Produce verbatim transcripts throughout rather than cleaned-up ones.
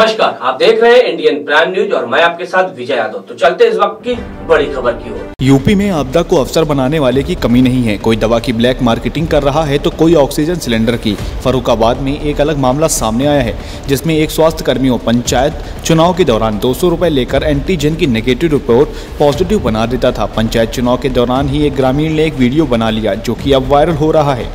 नमस्कार, आप देख रहे हैं इंडियन प्राइम न्यूज और मैं आपके साथ विजय यादव। तो चलते इस वक्त की बड़ी खबर की ओर। यूपी में आपदा को अवसर बनाने वाले की कमी नहीं है। कोई दवा की ब्लैक मार्केटिंग कर रहा है तो कोई ऑक्सीजन सिलेंडर की। फर्रुखाबाद में एक अलग मामला सामने आया है जिसमें एक स्वास्थ्य कर्मियों पंचायत चुनाव के दौरान दो सौ रुपए लेकर एंटीजन की नेगेटिव रिपोर्ट पॉजिटिव बना देता था। पंचायत चुनाव के दौरान ही एक ग्रामीण ने एक वीडियो बना लिया जो कि अब वायरल हो रहा है।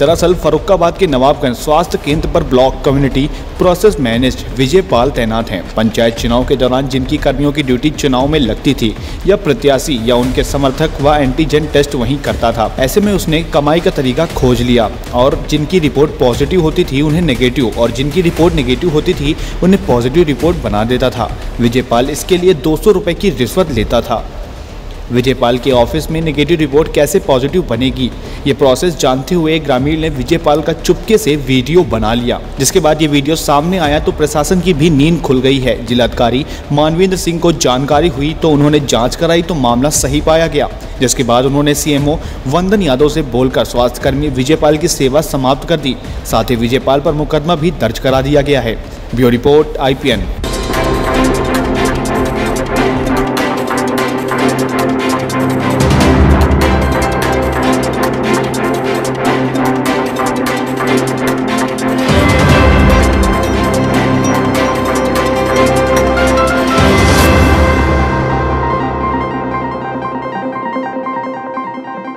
दरअसल फर्रुखाबाद के नवाबगंज स्वास्थ्य केंद्र पर block community process manager Vijay Pal तैनात हैं। पंचायत चुनाव के दौरान जिनकी कर्मियों की ड्यूटी चुनाव में लगती थी या प्रत्याशी या उनके समर्थक व एंटीजन टेस्ट वहीं करता था। ऐसे में उसने कमाई का तरीका खोज लिया और जिनकी रिपोर्ट पॉजिटिव होती थी उन्हें नेगेटिव और जिनकी रिपोर्ट नेगेटिव होती थी उन्हें पॉजिटिव रिपोर्ट बना देता था। विजय पाल इसके लिए दो सौ रुपये की रिश्वत लेता था। विजय पाल के ऑफिस में नेगेटिव रिपोर्ट कैसे पॉजिटिव बनेगी, ये प्रोसेस जानते हुए ग्रामीण ने विजय पाल का चुपके से वीडियो बना लिया। जिसके बाद ये वीडियो सामने आया तो प्रशासन की भी नींद खुल गई है। जिलाधिकारी मानवेंद्र सिंह को जानकारी हुई तो उन्होंने जांच कराई तो मामला सही पाया गया। जिसके बाद उन्होंने सीएमओ वंदन यादव से बोलकर स्वास्थ्यकर्मी विजय पाल की सेवा समाप्त कर दी। साथ ही विजय पाल पर मुकदमा भी दर्ज करा दिया गया है। Bureau report I P N.